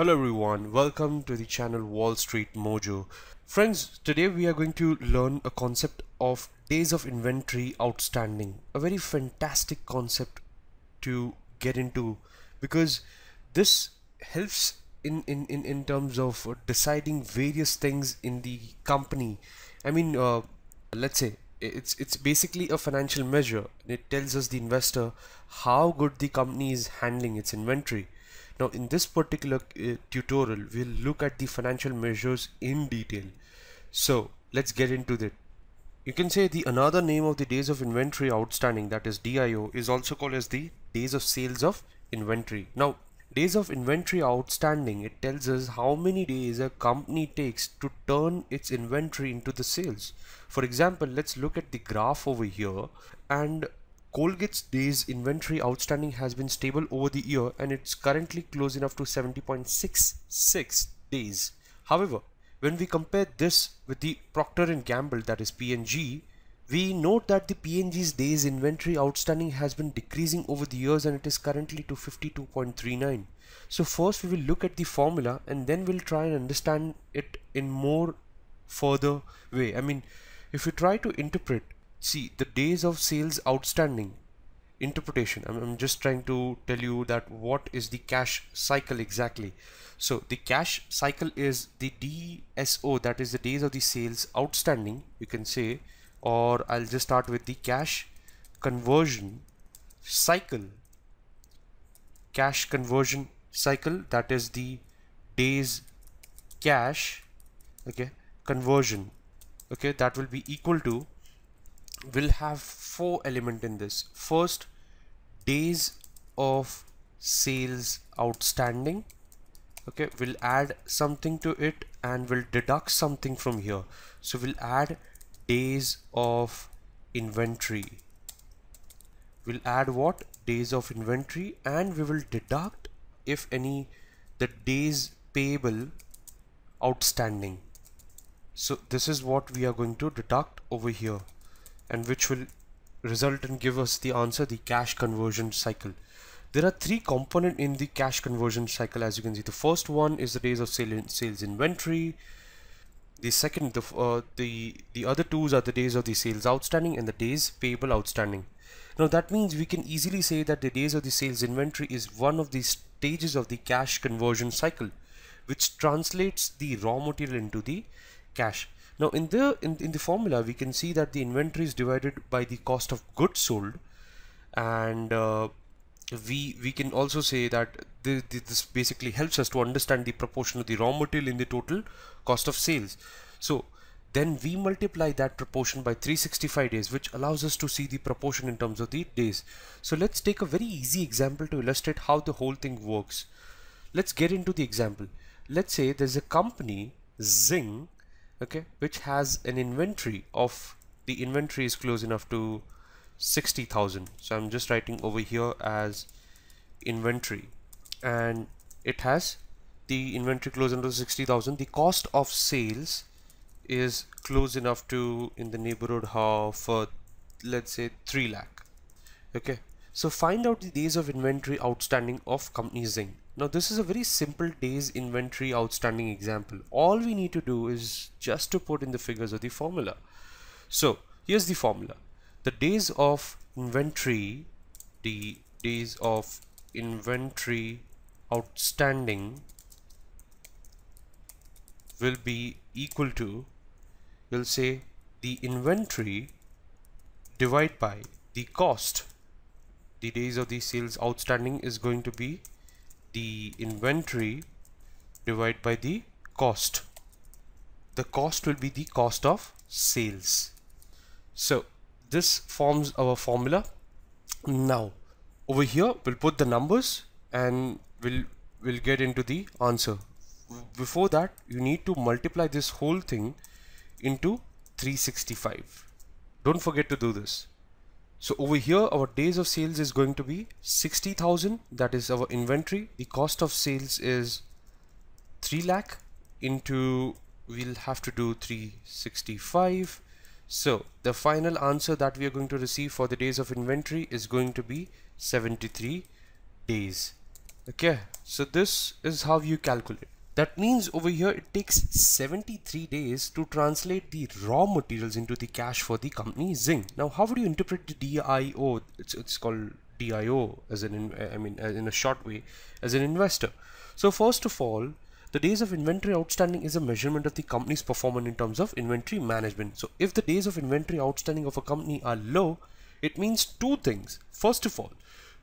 Hello everyone, welcome to the channel Wall Street Mojo. Friends, today we are going to learn a concept of days of inventory outstanding. A very fantastic concept to get into because this helps in terms of deciding various things in the company. I mean, let's say it's basically a financial measure. It tells us the investor how good the company is handling its inventory. Now in this particular tutorial, we'll look at the financial measures in detail. So let's get into that. You can say the another name of the days of inventory outstanding, that is DIO, is also called as the days of sales of inventory. Now days of inventory outstanding, it tells us how many days a company takes to turn its inventory into the sales. For example, let's look at the graph over here, and Colgate's days inventory outstanding has been stable over the year and it's currently close enough to 70.66 days. However, when we compare this with the Procter & Gamble, that is P&G, we note that the P&G's days inventory outstanding has been decreasing over the years and it is currently to 52.39. So first we will look at the formula and then we'll try and understand it in more further way. I mean, if you try to interpret, see the days of sales outstanding interpretation, I'm just trying to tell you that what is the cash cycle exactly. So the cash cycle is the DSO, that is the days of the sales outstanding, you can say, or I'll just start with the cash conversion cycle. Cash conversion cycle, that is the days cash, okay, conversion, okay, that will be equal to, we'll have four elements in this. First, days of sales outstanding, okay, we'll add something to it and we'll deduct something from here. So we'll add days of inventory, we'll add what, days of inventory, and we will deduct, if any, the days payable outstanding. So this is what we are going to deduct over here, and which will result and give us the answer, the cash conversion cycle. There are three components in the cash conversion cycle, as you can see. The first one is the days of sales inventory. The second, the other two are the days of the sales outstanding and the days payable outstanding. Now that means we can easily say that the days of the sales inventory is one of the stages of the cash conversion cycle, which translates the raw material into the cash. Now in the formula, we can see that the inventory is divided by the cost of goods sold, and we can also say that this basically helps us to understand the proportion of the raw material in the total cost of sales. So then we multiply that proportion by 365 days, which allows us to see the proportion in terms of the days. So let's take a very easy example to illustrate how the whole thing works. Let's get into the example. Let's say there's a company, Zing, okay, which has an inventory of, the inventory is close enough to 60,000. So I'm just writing over here as inventory, and it has the inventory close enough to 60,000. The cost of sales is close enough to, in the neighborhood of let's say 3 lakh. Okay, so find out the days of inventory outstanding of company Zing. Now this is a very simple days inventory outstanding example. All we need to do is just to put in the figures of the formula. So here's the formula. The days of inventory, the days of inventory outstanding will be equal to, we'll say, the inventory divided by the cost. The days of the sales outstanding is going to be the inventory divided by the cost. The cost will be the cost of sales. So this forms our formula. Now over here we'll put the numbers and we'll get into the answer. Before that, you need to multiply this whole thing into 365. Don't forget to do this. So over here, our days of sales is going to be 60,000. That is our inventory. The cost of sales is 3 lakh into, we'll have to do 365. So the final answer that we are going to receive for the days of inventory is going to be 73 days. Okay, so this is how you calculate. That means over here it takes 73 days to translate the raw materials into the cash for the company Zing. Now, how would you interpret the DIO? It's called DIO as an in a short way as an investor. So first of all, the days of inventory outstanding is a measurement of the company's performance in terms of inventory management. So if the days of inventory outstanding of a company are low, it means two things. First of all,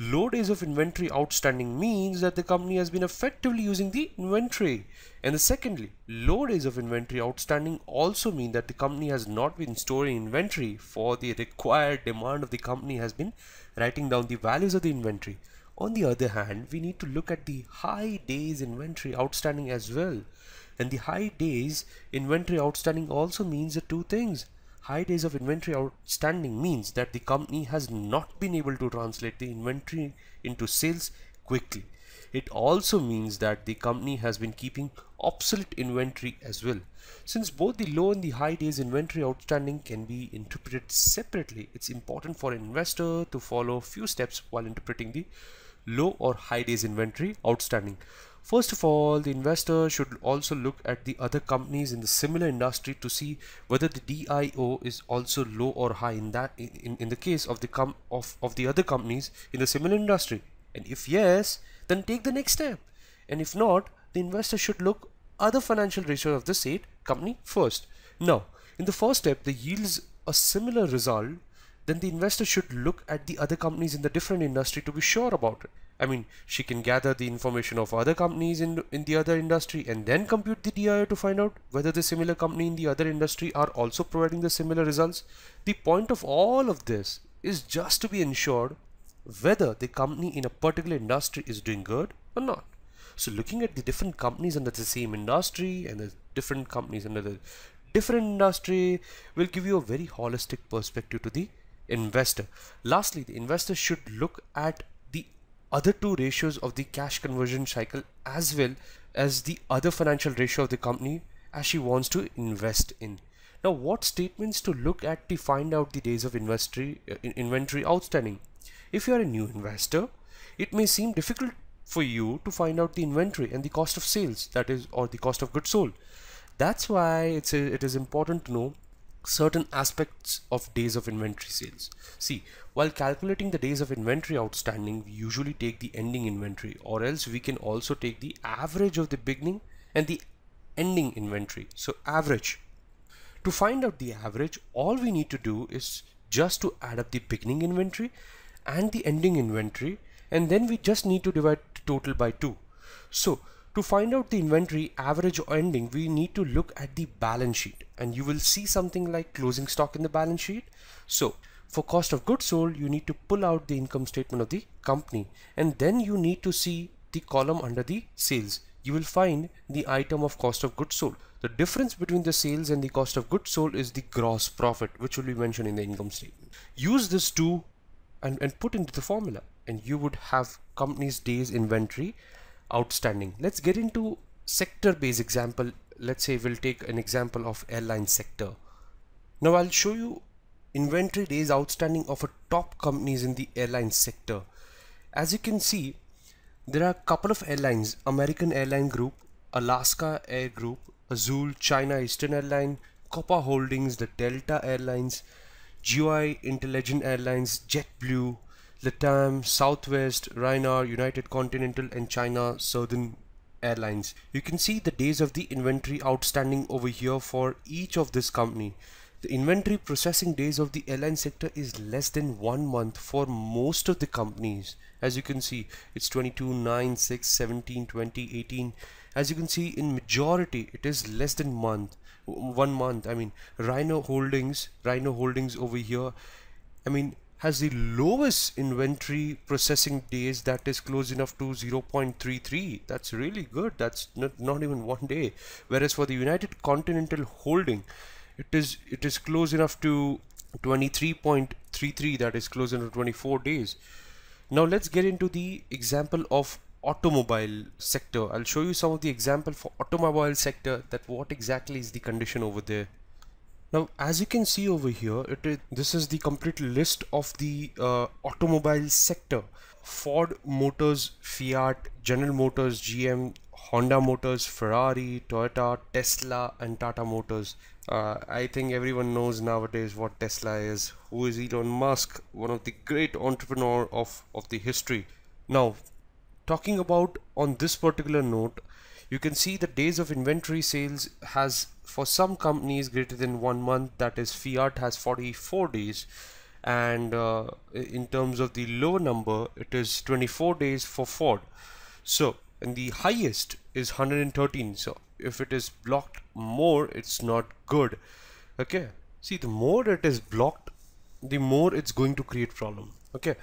low days of inventory outstanding means that the company has been effectively using the inventory. And the secondly, low days of inventory outstanding also mean that the company has not been storing inventory for the required demand of the company has been writing down the values of the inventory. On the other hand, we need to look at the high days inventory outstanding as well. And the high days inventory outstanding also means the two things. High days of inventory outstanding means that the company has not been able to translate the inventory into sales quickly. It also means that the company has been keeping obsolete inventory as well. Since both the low and the high days inventory outstanding can be interpreted separately, it's important for an investor to follow a few steps while interpreting the low or high days inventory outstanding. First of all, the investor should also look at the other companies in the similar industry to see whether the DIO is also low or high in that in the case of the other companies in the similar industry. And if yes, then take the next step. And if not, the investor should look other financial ratios of the said company first. Now, in the first step, the yields a similar result. Then the investor should look at the other companies in the different industry to be sure about it. I mean, she can gather the information of other companies in the other industry and then compute the DIO to find out whether the similar company in the other industry are also providing the similar results. The point of all of this is just to be ensured whether the company in a particular industry is doing good or not. So looking at the different companies under the same industry and the different companies under the different industry will give you a very holistic perspective to the investor. Lastly, the investor should look at the other two ratios of the cash conversion cycle as well as the other financial ratio of the company as she wants to invest in. Now, what statements to look at to find out the days of inventory outstanding? If you are a new investor, it may seem difficult for you to find out the inventory and the cost of sales, that is, or the cost of goods sold. That's why it is important to know certain aspects of days of inventory sales. See, while calculating the days of inventory outstanding, we usually take the ending inventory, or else we can also take the average of the beginning and the ending inventory. So average. To find out the average, all we need to do is just to add up the beginning inventory and the ending inventory, and then we just need to divide the total by 2. So to find out the inventory average or ending, we need to look at the balance sheet, and you will see something like closing stock in the balance sheet. So for cost of goods sold, you need to pull out the income statement of the company, and then you need to see the column under the sales. You will find the item of cost of goods sold. The difference between the sales and the cost of goods sold is the gross profit, which will be mentioned in the income statement. Use this to and put into the formula, and you would have company's days inventory outstanding. Let's get into sector based example. Let's say we'll take an example of airline sector. Now I'll show you inventory days outstanding of a top companies in the airline sector. As you can see, there are a couple of airlines: American Airline Group, Alaska Air Group, Azul, China Eastern Airline, Copa Holdings, the Delta Airlines, GY Intelligent Airlines, JetBlue, Latam, Southwest, Rhino, United Continental, and China Southern Airlines. You can see the days of the inventory outstanding over here for each of this company. The inventory processing days of the airline sector is less than 1 month for most of the companies. As you can see, it's 22, 9, 6, 17, 20, 18. As you can see, in majority, it is less than 1 month. I mean, Rhino Holdings over here, I mean, has the lowest inventory processing days, that is close enough to 0.33. That's really good. That's not even 1 day. Whereas for the United Continental Holding, it is close enough to 23.33. That is close enough to 24 days. Now let's get into the example of automobile sector. I'll show you some of the example for automobile sector, that what exactly is the condition over there. Now, as you can see over here, this is the complete list of the automobile sector. Ford Motors, Fiat, General Motors, GM, Honda Motors, Ferrari, Toyota, Tesla, and Tata Motors. I think everyone knows nowadays what Tesla is. Who is Elon Musk? One of the great entrepreneurs of the history. Now, talking about on this particular note, you can see the days of inventory sales has for some companies greater than 1 month. That is, Fiat has 44 days. And in terms of the low number, it is 24 days for Ford. So, and the highest is 113. So if it is blocked more, it's not good. Okay. See, the more it is blocked, the more it's going to create problem. Okay.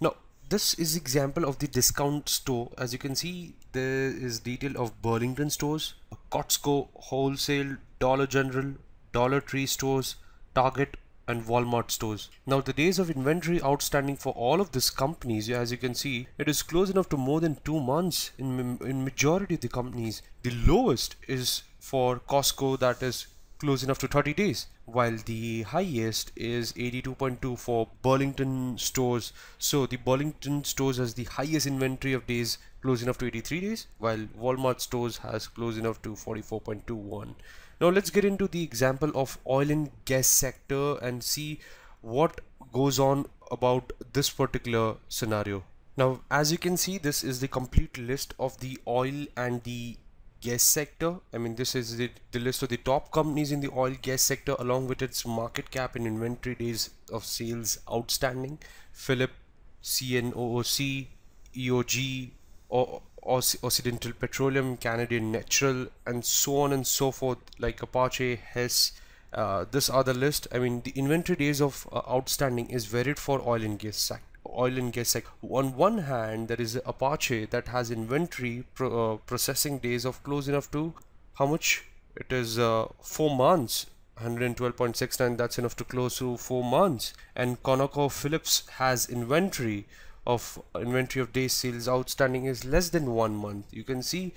Now, this is example of the discount store. As you can see, there is detail of Burlington stores, Costco wholesale, Dollar General, Dollar Tree stores, Target, and Walmart stores. Now, the days of inventory outstanding for all of these companies, as you can see, it is close enough to more than 2 months in majority of the companies. The lowest is for Costco, that is close enough to 30 days, while the highest is 82.2 for Burlington stores. So the Burlington stores has the highest inventory of days, close enough to 83 days, while Walmart stores has close enough to 44.21. Now let's get into the example of oil and gas sector and see what goes on about this particular scenario. Now, as you can see, this is the complete list of the oil and the gas sector. I mean, this is the list of the top companies in the oil gas sector along with its market cap and inventory days of sales outstanding. Phillips, CNOOC, EOG, Occidental Petroleum, Canadian Natural, and so on and so forth, like Apache, Hess. This are the list. I mean, the inventory days of outstanding is varied for oil and gas sector. On one hand, there is Apache that has inventory processing days of close enough to how much? It is 4 months, 112.69. That's enough to close to 4 months. And ConocoPhillips has inventory of day sales outstanding is less than 1 month. You can see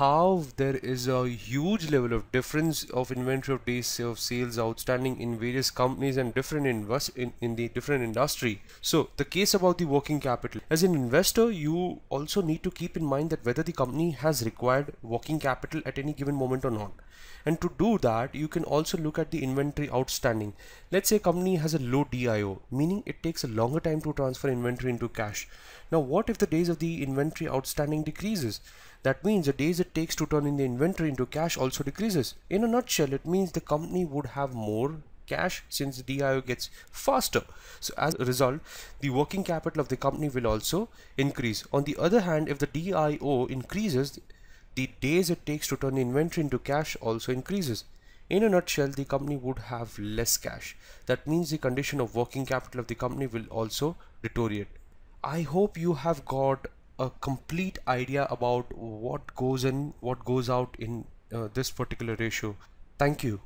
how there is a huge level of difference of inventory of days of sales outstanding in various companies and different in the different industry. So the case about the working capital, as an investor, you also need to keep in mind that whether the company has required working capital at any given moment or not. And to do that, you can also look at the inventory outstanding. Let's say a company has a low DIO, meaning it takes a longer time to transfer inventory into cash. Now, what if the days of the inventory outstanding decreases? That means the days it takes to turn in the inventory into cash also decreases. In a nutshell, it means the company would have more cash since the DIO gets faster. So as a result, the working capital of the company will also increase. On the other hand, if the DIO increases, the days it takes to turn inventory into cash also increases. In a nutshell, the company would have less cash. That means the condition of working capital of the company will also deteriorate. I hope you have got a complete idea about what goes in, what goes out in this particular ratio. Thank you.